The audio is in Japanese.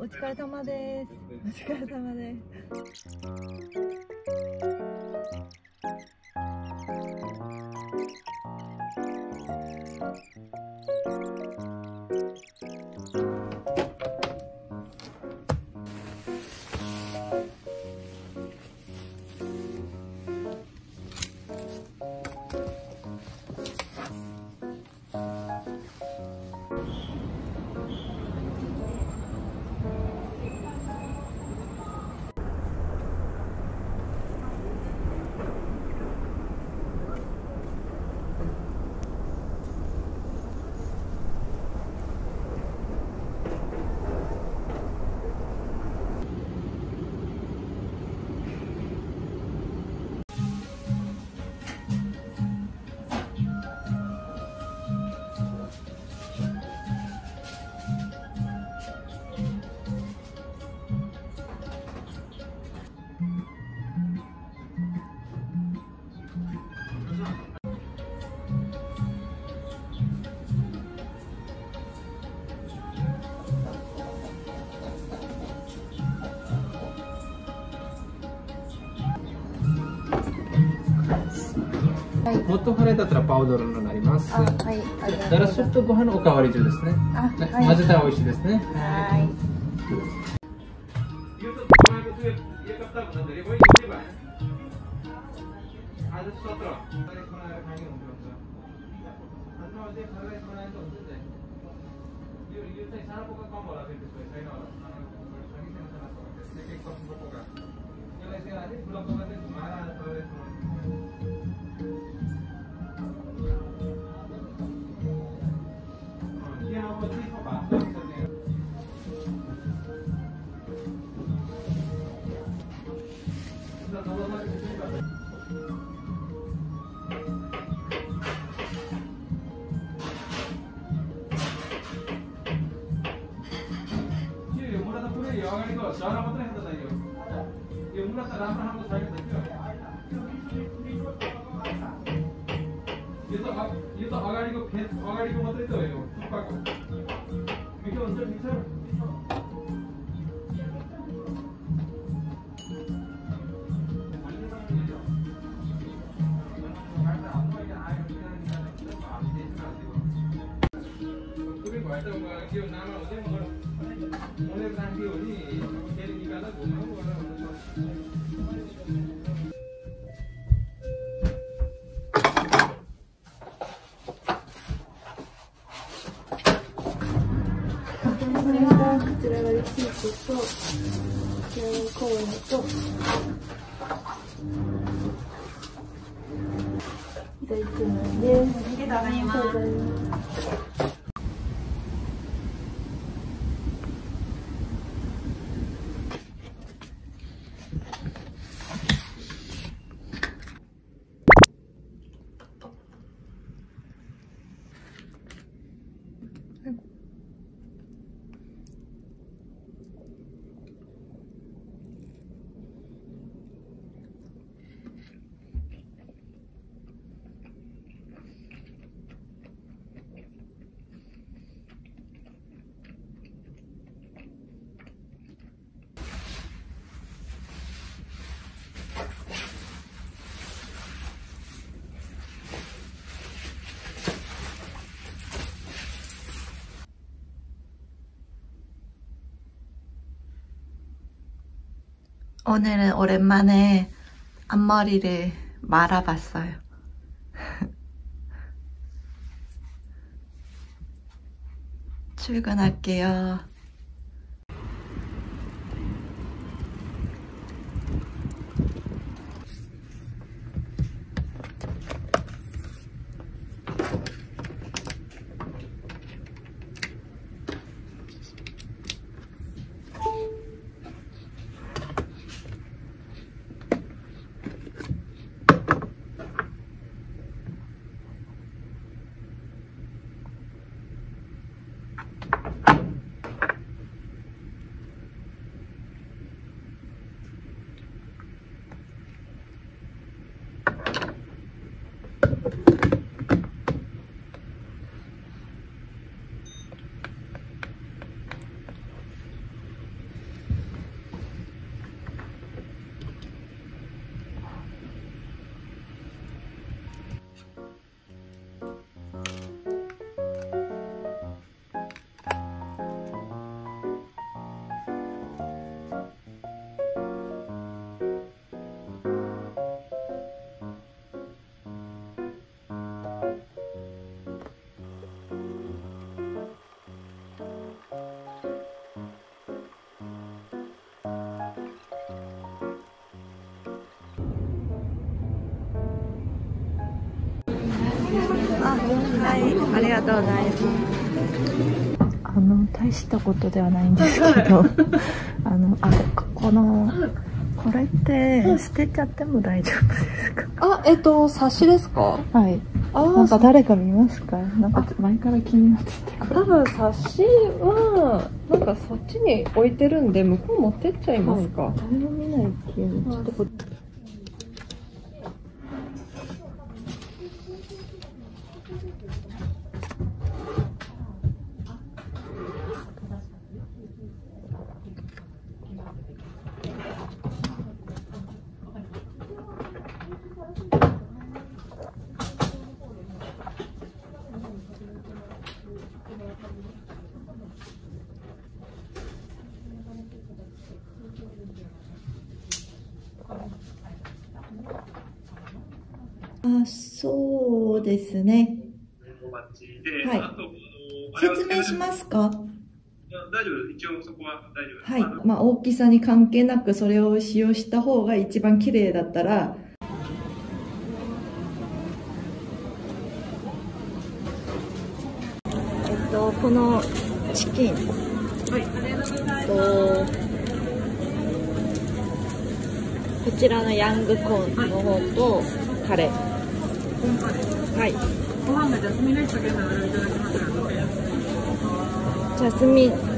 お疲れ様です。お疲れ様ホットフライだったらパウダーになります。はい。だからスープとご飯のおかわり中ですね。はい、混ぜたら美味しいですね。오늘은 오랜만에 앞머리를 말아봤어요. 출근할게요. はい、ありがとうございます。大したことではないんですけど、これって捨てちゃっても大丈夫ですか？あ、冊子ですか？はい。なんか誰か見ますか？なんか前から気になってて。多分冊子はなんかそっちに置いてるんで、向こう持ってっちゃいますか？はい、誰も見ない気が。ちょっとこっち。あ、そうですね。はい。説明しますか？いや、大丈夫です。一応そこは大丈夫です。はい。まあ、大きさに関係なく、それを使用した方が一番綺麗だったら。このチキン。はい。こちらのヤングコーンの方とカレー。はい。ご飯がジャスミンライスだけならいただきます。ジャスミン。